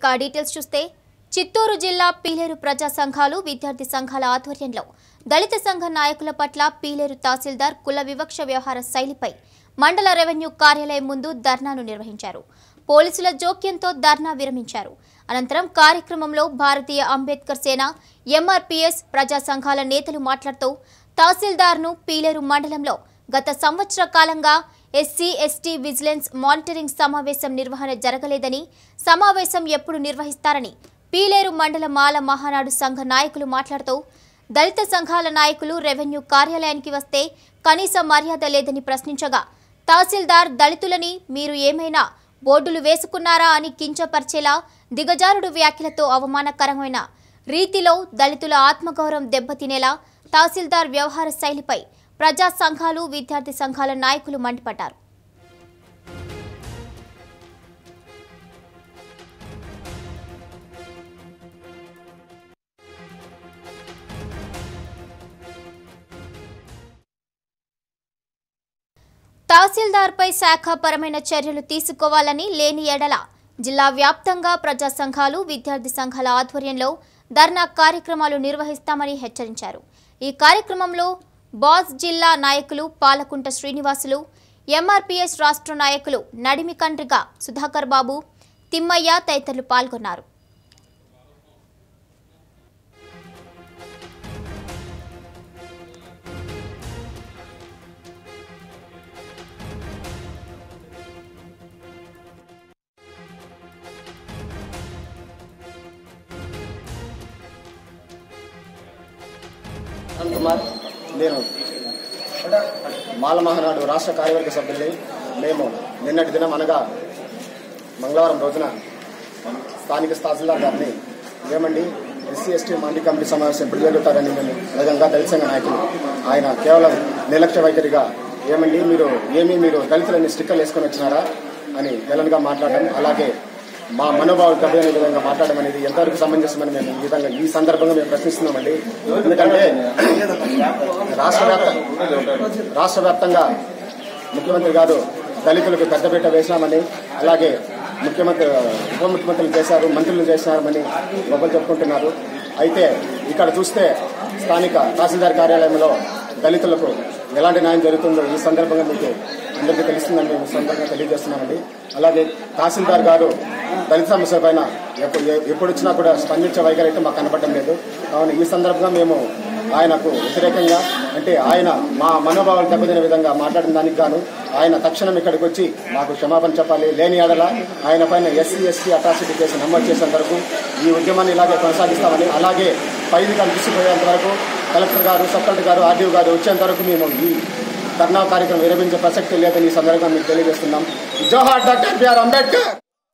ఇక డీటెయిల్స్ చూస్తే చిత్తూరు జిల్లా పీలేరు ప్రజా సంఘాలు విద్యార్థి సంఘాల ఆధ్వర్యంలో దళిత సంఘ నాయకుల పట్ల పీలేరు తహశీల్దార్ కుల వివక్ష వ్యవహార శైలిపై మండల రెవెన్యూ కార్యాలయం ముందు ధర్నాను నిర్వహించారు. పోలీసుల జోక్యంతో ధర్నా విరమించారు. అనంతరం కార్యక్రమంలో భారతీయ అంబేద్కర్ సేన, ఎంఆర్పీఎస్ ప్రజా సంఘాల నేతలు మాట్లాడుతూ తహసీల్దార్ను పీలేరు మండలంలో గత సంవత్సర కాలంగా ఎస్సీ ఎస్టీ విజిలెన్స్ మానిటరింగ్ సమావేశం నిర్వహణ జరగలేదని, సమావేశం ఎప్పుడు నిర్వహిస్తారని పీలేరు మండల మాల మహానాడు సంఘ నాయకులు మాట్లాడుతూ దళిత సంఘాల నాయకులు రెవెన్యూ కార్యాలయానికి వస్తే కనీస మర్యాద లేదని ప్రశ్నించగా తహసీల్దార్ దళితులని మీరు ఏమైనా బోర్డులు వేసుకున్నారా అని కించపరిచేలా దిగజారుడు వ్యాఖ్యలతో అవమానకరమైన రీతిలో దళితుల ఆత్మగౌరవం దెబ్బతినేలా తహసీల్దార్ వ్యవహార శైలిపై ప్రజా సంఘాలు విద్యార్థి సంఘాల నాయకులు మండిపడ్డారు. తహసీల్దార్పై శాఖాపరమైన చర్యలు తీసుకోవాలని, లేని ఎడల జిల్లా వ్యాప్తంగా ప్రజా సంఘాలు విద్యార్థి సంఘాల ఆధ్వర్యంలో ధర్నా కార్యక్రమాలు నిర్వహిస్తామని హెచ్చరించారు. ఈ కార్యక్రమంలో బాస్ జిల్లా నాయకులు పాలకుంట శ్రీనివాసులు, ఎంఆర్పీఎస్ రాష్ట్ర నాయకులు నడిమి కండ్రిగా సుధాకర్ బాబు, తిమ్మయ్య తదితరులు పాల్గొన్నారు. కుమార్ నేను మాల మహానాడు రాష్ట్ర కార్యవర్గ సభ్యుల్ని. మేము నిన్నటి దినం అనగా మంగళవారం రోజున స్థానిక తహసీల్దార్ గారిని ఏమండి ఎస్సీ ఎస్టీ మాండి కమిటీ సమావేశం ఎప్పుడు జరుగుతారని మేము విధంగా దళిత సంఘ నాయకులు ఆయన కేవలం నిర్లక్ష్య వైఖరిగా ఏమండి మీరు దళితులని స్టిక్కర్లు వేసుకొని వచ్చినారా అని హేళనగా మాట్లాడడం, అలాగే మా మనోభావం దెబ్బతినే విధంగా మాట్లాడడం అనేది ఎంతవరకు సమంజసమని మేము ఈ విధంగా ఈ సందర్భంగా మేము ప్రశ్నిస్తున్నామండి. ఎందుకంటే రాష్ట్ర వ్యాప్తంగా ముఖ్యమంత్రి గారు దళితులకు పెద్దపీట వేశామని, అలాగే ఉప ముఖ్యమంత్రులు చేశారు, మంత్రులు చేశారని గొప్పలు చెప్పుకుంటున్నారు. అయితే ఇక్కడ చూస్తే స్థానిక తహసీల్దార్ కార్యాలయంలో దళితులకు ఎలాంటి న్యాయం జరుగుతుందో ఈ సందర్భంగా మీకు అందరికీ తెలుస్తుందని మేము సందర్భంగా తెలియజేస్తున్నామండి. అలాగే తహసీల్దార్ గారు దళిత సమస్య పైన ఎప్పుడొచ్చినా కూడా స్పందించే వైఖరి అయితే మాకు కనపడడం లేదు. కావున ఈ సందర్భంగా మేము ఆయనకు వ్యతిరేకంగా, అంటే ఆయన మా మనోభావాలు దెబ్బతినే విధంగా మాట్లాడిన దానికి గాను ఆయన తక్షణం ఇక్కడికి వచ్చి మాకు క్షమాపణ చెప్పాలి. లేని ఎడల ఆయన పైన ఎస్సీ ఎస్టీ అట్రాసిటీ కేసు నమోదు చేసేంత వరకు ఈ ఉద్యమాన్ని ఇలాగే కొనసాగిస్తామని, అలాగే పైది కనిపిస్తుపోయేంత వరకు కలెక్టర్ గారు, సబ్ కలెక్టర్ గారు, ఆర్డీఓ గారు వచ్చేంత వరకు మేము ఈ ధర్నా కార్యక్రమం విరమించే ప్రసక్తి లేదని ఈ సందర్భంగా మీకు తెలియజేస్తున్నాం. జోహార్ డాక్టర్ బిఆర్ అంబేద్కర్.